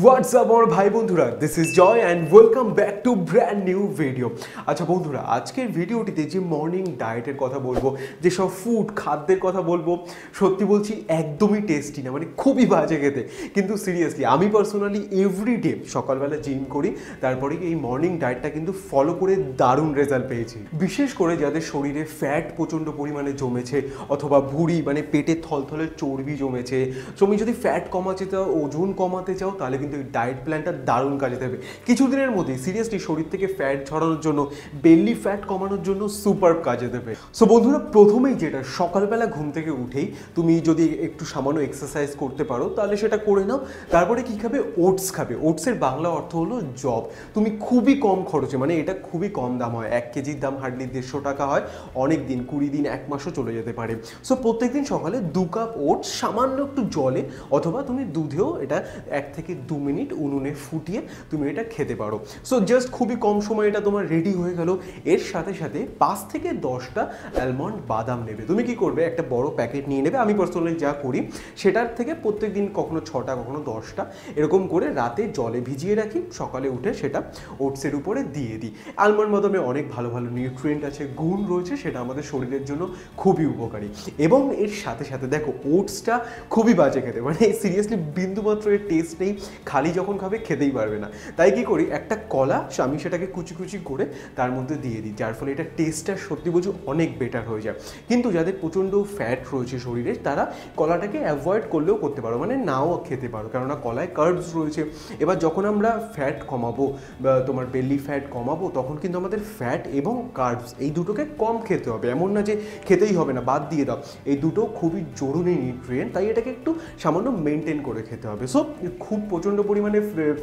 WhatsApp और भाई बंधुरा this is Jay and welcome back to brand new video. अच्छा बंधुरा आजकल भिडियोटीते जो मर्निंग डायटर कथा बोलबो जे सब फूड खाद्यर कथा बोलबो सत्यि बोलछि एकदम ही टेस्टी ना माने खूबই বাজে খেতে কিন্তু সিরিয়াসলি আমি পার্সোনালি এভরিডে সকাল বেলা জিম করি তারপরে এই মর্নিং ডায়েটটা কিন্তু ফলো করে দারুণ রেজাল্ট পেয়েছি। বিশেষ করে যাদের শরীরে ফ্যাট প্রচন্ড পরিমাণে জমেছে অথবা ভুঁড়ি মানে পেটে থলথলে চর্বি জমেছে তুমি যদি ফ্যাট কমাতে চাও ওজন কমাতে চাও তাহলে কিন্তু এই ডায়েট প্ল্যানটা দারুণ কাজে দেবে। কিছুদিনের মধ্যে সিরিয়াসলি শরীর থেকে ফ্যাট ঝরানোর জন্য বেলি ফ্যাট কমানোর জন্য সুপার কাজে দেবে। সো বন্ধুরা প্রথমেই যেটা সকালবেলা ঘুম থেকে উঠেই তুমি যদি একটু সামান্য এক্সারসাইজ করতে পারো তাহলে সেটা করে নাও। তারপরে কি খাবে? ওটস খাবে। ওটসের বাংলা অর্থ হলো জব। তুমি খুবই কম খরচে মানে এটা খুবই কম দাম হয়, 1 কেজির দাম হার্ডলি 150 টাকা হয়, অনেক দিন 20 দিন 1 মাসও চলে যেতে পারে। সো প্রত্যেকদিন সকালে 2 কাপ ওটস সামান্য একটু জলে অথবা তুমি দুধেও এটা 1 থেকে 2 মিনিট উনুনে ফুটিয়ে তুমি এটা খেতে পারো। সো জাস্ট খুবই কম সময় এটা তোমার রেডি হয়ে গেল। এর সাথে সাথে 5 থেকে 10টা অ্যালমন্ড বাদাম নেবে। তুমি কি করবে? একটা বড় প্যাকেট নিয়ে নেবে। আমি পার্সোনালি যা করি সেটার থেকে প্রত্যেক দিন কখনো 6টা কখনো 10টা এরকম করে রাতে জলে ভিজিয়ে রাখি, সকালে উঠে সেটা ওটসের উপরে দিয়ে দিই। অ্যালমন্ড বাদামে অনেক ভালো ভালো নিউট্রিয়েন্ট আছে, গুণ রয়েছে, সেটা আমাদের শরীরের জন্য খুবই উপকারী। এবং এর সাথে সাথে দেখো ওটসটা খুবই বাজে খেতে, মানে সিরিয়াসলি বিন্দুমাত্র এর টেস্ট নেই, খালি যখন খাবে খেতেই পারবে না। তাই কি করি, একটা কলা আমি সেটাকে কুচি কুচি করে তার মধ্যে দিয়ে দিই, যার ফলে এটা টেস্টটা সত্যি বুঝি অনেক বেটার হয়ে যায়। কিন্তু যাদের প্রচণ্ড ফ্যাট রয়েছে শরীরে তারা কলাটাকে অ্যাভয়েড করলেও করতে পারো, মানে নাও খেতে পারো, কেননা কলায় কার্বস রয়েছে। এবার যখন আমরা ফ্যাট কমাবো বা তোমার বেলি ফ্যাট কমাবো তখন কিন্তু আমাদের ফ্যাট এবং কার্বস এই দুটোকে কম খেতে হবে। এমন না যে খেতেই হবে না, বাদ দিয়ে দাও, এই দুটো খুবই জরুরি নিউট্রিয়েন্ট, তাই এটাকে একটু সামান্য মেনটেন করে খেতে হবে। সো খুব প্রচণ্ড পরিমাণে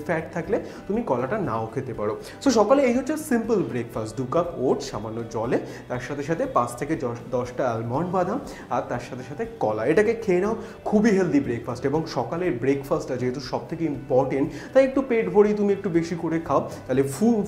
ফ্যাট থাকলে তুমি কলাটা নাও খেতে পারো। সো সকালে এই হচ্ছে সিম্পল ব্রেকফাস্ট, 2 কাপ ওটস সামান্য জলে, তার সাথে সাথে 5 থেকে 10টা অ্যালমন্ড বাদাম আর তার সাথে সাথে কলা। এটাকে খেয়ে নাও, খুবই হেলদি ব্রেকফাস্ট। এবং সকালের ব্রেকফাস্টটা যেহেতু সবথেকে ইম্পর্টেন্ট তাই একটু পেট ভরেই তুমি একটু বেশি করে খাও, তাহলে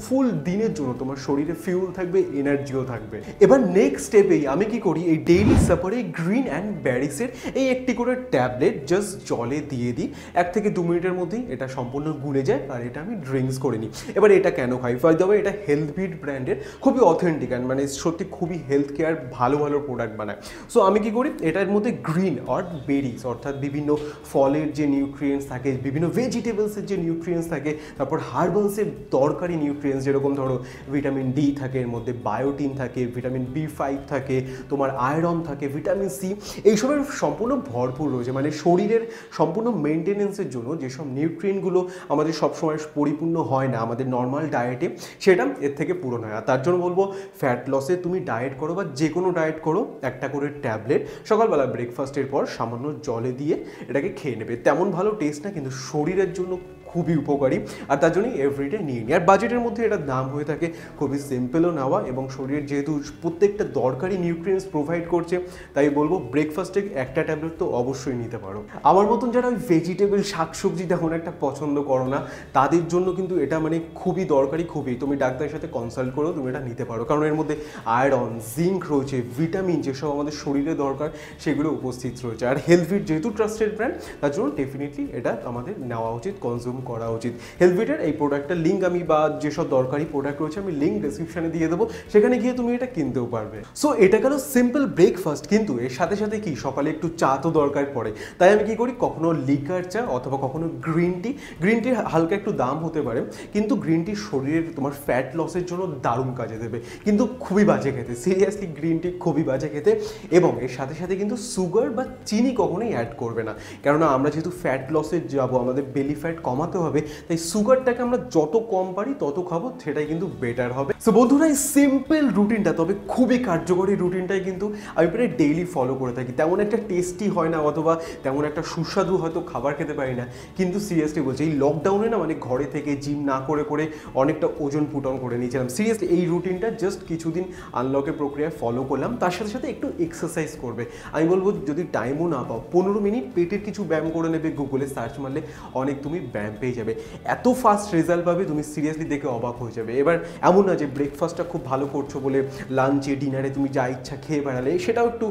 ফুল দিনের জন্য তোমার শরীরে ফিউল থাকবে, এনার্জিও থাকবে। এবার নেক্সট স্টেপেই আমি কি করি, এই ডেইলি সাপারে গ্রিন অ্যান্ড ব্যারিক্সের এই একটি করে ট্যাবলেট জাস্ট জলে দিয়ে দিই, 1 থেকে 2 মিনিটের মধ্যেই এটা সম্পূর্ণ গুলে যায় আর এটা আমি ড্রিঙ্কস করে নিই। এবার এটা কেন খাই? বাই দ্য ওয়ে এটা হেলথভিট ব্র্যান্ডের খুবই অথেন্টিক অ্যান্ড মানে সত্যি খুবই হেলথ কেয়ার ভালো ভালো প্রোডাক্ট বানায়। সো আমি কি করি, এটার মধ্যে গ্রিন অর বেরিস অর্থাৎ বিভিন্ন ফলের যে নিউট্রিয়েন্টস থাকে, বিভিন্ন ভেজিটেবলসের যে নিউট্রিয়েন্টস থাকে, তারপর হার্বালসের দরকারি নিউট্রিয়েন্টস যেরকম ধরো ভিটামিন ডি থাকে, এর মধ্যে বায়োটিন থাকে, ভিটামিন B5 থাকে, তোমার আয়রন থাকে, ভিটামিন C, এইসবের সম্পূর্ণ ভরপুর রয়েছে। মানে শরীরের সম্পূর্ণ মেনটেনেন্সের জন্য যেসব নিউট্রিয়েন্টগুলো আমাদের সবসময় পরিপূর্ণ হয় না আমাদের নর্মাল ডায়েটে, সেটা এর থেকে পূরণ হয়। আর তার জন্য বলবো ফ্যাট লসে তুমি ডায়েট করো বা যে কোনো ডায়েট করো, একটা করে ট্যাবলেট সকালবেলা ব্রেকফাস্টের পর সামান্য জলে দিয়ে এটাকে খেয়ে নেবে। তেমন ভালো টেস্ট না কিন্তু শরীরের জন্য খুবই উপকারী, আর তার জন্যই এভরিডে নিয়ে নিই। আর বাজেটের মধ্যে এটার দাম হয়ে থাকে, খুবই সিম্পলও নেওয়া এবং শরীরের যেহেতু প্রত্যেকটা দরকারি নিউট্রিয়েন্টস প্রোভাইড করছে তাই বলবো ব্রেকফাস্টে একটা ট্যাবলেট তো অবশ্যই নিতে পারো। আমার মতন যারা ওই ভেজিটেবল শাকসবজি তেমন একটা পছন্দ করো না তাদের জন্য কিন্তু এটা মানে খুবই দরকারি, খুবই তুমি ডাক্তারের সাথে কনসাল্ট করেও তুমি এটা নিতে পারো, কারণ এর মধ্যে আয়রন, জিঙ্ক রয়েছে, ভিটামিন যেসব আমাদের শরীরে দরকার সেগুলো উপস্থিত রয়েছে। আর হেলথভিট যেহেতু ট্রাস্টেড ব্র্যান্ড তার জন্য ডেফিনেটলি এটা আমাদের নেওয়া উচিত, কনজিউম করা উচিত। হেলথভিটের এই প্রোডাক্টটার লিঙ্ক আমি বা যেসব দরকারি প্রোডাক্ট রয়েছে আমি লিঙ্ক ডেসক্রিপশানে দিয়ে দেবো, সেখানে গিয়ে তুমি এটা কিনতেও পারবে। সো এটা গেল সিম্পল ব্রেকফাস্ট, কিন্তু এর সাথে সাথে কি সকালে একটু চা তো দরকার পড়ে, তাই আমি কি করি কখনো লিকার চা অথবা কখনো গ্রিন টি। গ্রিন টির হালকা একটু দাম হতে পারে কিন্তু গ্রিন টি শরীরের তোমার ফ্যাট লসের জন্য দারুণ কাজে দেবে, কিন্তু খুবই বাজে খেতে। সিরিয়াসলি গ্রিন টি খুবই বাজে খেতে। এবং এর সাথে সাথে কিন্তু সুগার বা চিনি কখনোই অ্যাড করবে না, কেননা আমরা যেহেতু ফ্যাট লসে যাবো আমাদের বেলি ফ্যাট কমাতে হবে, তাই সুগারটাকে আমরা যত কম পারি তত খাবো, সেটাই কিন্তু বেটার হবে। সো বন্ধুরা এই সিম্পল রুটিনটা, তবে খুবই কার্যকরী রুটিনটাই কিন্তু আমি প্রায় ডেইলি ফলো করে থাকি। তেমন একটা টেস্টি হয় না অথবা তেমন একটা সুস্বাদু হয়তো খাবার খেতে পারি না, কিন্তু সিরিয়াসলি বলছি এই লকডাউনে না মানে ঘরে থেকে জিম না করে করে অনেকটা ওজন পুটন করে নিয়েছিলাম। সিরিয়াসলি এই রুটিনটা জাস্ট কিছুদিন আনলকের প্রক্রিয়ায় ফলো করলাম। তার সাথে সাথে একটু এক্সারসাইজ করবে, আমি বলবো যদি টাইমও না পাও 15 মিনিট পেটের কিছু ব্যায়াম করে নেবে, গুগলে সার্চ মারলে অনেক তুমি ব্যায়াম পেয়ে যাবে এত ফাস্ট রেজাল্ট পাবে তুমি সিরিয়াসলি দেখে অবাক হয়ে যাবে। এবার এমন না যে ব্রেকফাস্টটা খুব ভালো করছো বলে লাঞ্চে ডিনারে তুমি যা ইচ্ছা খেয়ে বেড়ালে, সেটাও একটু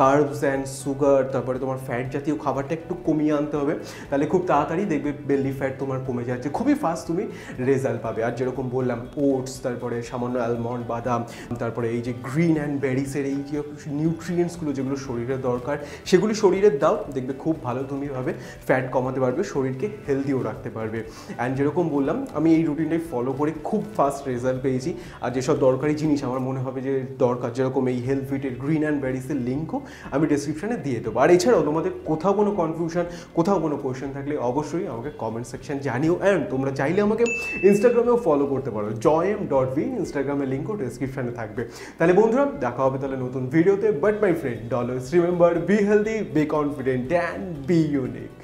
কার্বস অ্যান্ড সুগার তারপরে তোমার ফ্যাট জাতীয় খাবারটা একটু কমিয়ে আনতে হবে, তাহলে খুব তাড়াতাড়ি দেখবে বেলি ফ্যাট তোমার কমে যাচ্ছে, খুবই ফাস্ট তুমি রেজাল্ট পাবে। আর যেরকম বললাম ওটস, তারপরে সামান্য অ্যালমন্ড বাদাম, তারপরে এই যে গ্রিন অ্যান্ড বেরিসের এই যে নিউট্রিয়েন্টসগুলো যেগুলো শরীরে দরকার সেগুলি শরীরে দাও, দেখবে খুব ভালো তুমি ভাবে ফ্যাট কমাতে পারবে, শরীরকে হেলদিও রাখতে পারবে। অ্যান্ড যেরকম বললাম আমি এই রুটিনটাই ফলো করে খুব ফাস্ট রেজাল্ট পেয়েছি। আর যেসব দরকারি জিনিস আমার মনে হবে যে দরকার, যেরকম এই হেলথভিটের গ্রিন অ্যান্ড বেরিসের লিঙ্কও আমি ডেসক্রিপশানে দিয়ে দেবো। আর এছাড়াও তোমাদের কোথাও কোনো কনফিউশন কোথাও কোনো কোয়েশ্চেন থাকলে অবশ্যই আমাকে কমেন্ট সেকশন জানিও। অ্যান্ড তোমরা চাইলে আমাকে ইনস্টাগ্রামেও ফলো করতে পারো, joym.v ইনস্টাগ্রামের লিঙ্কও ডেসক্রিপশানে থাকবে। তাহলে বন্ধুরা দেখা হবে তাহলে নতুন ভিডিওতে, but my friend always remember be healthy, be confident and be unique.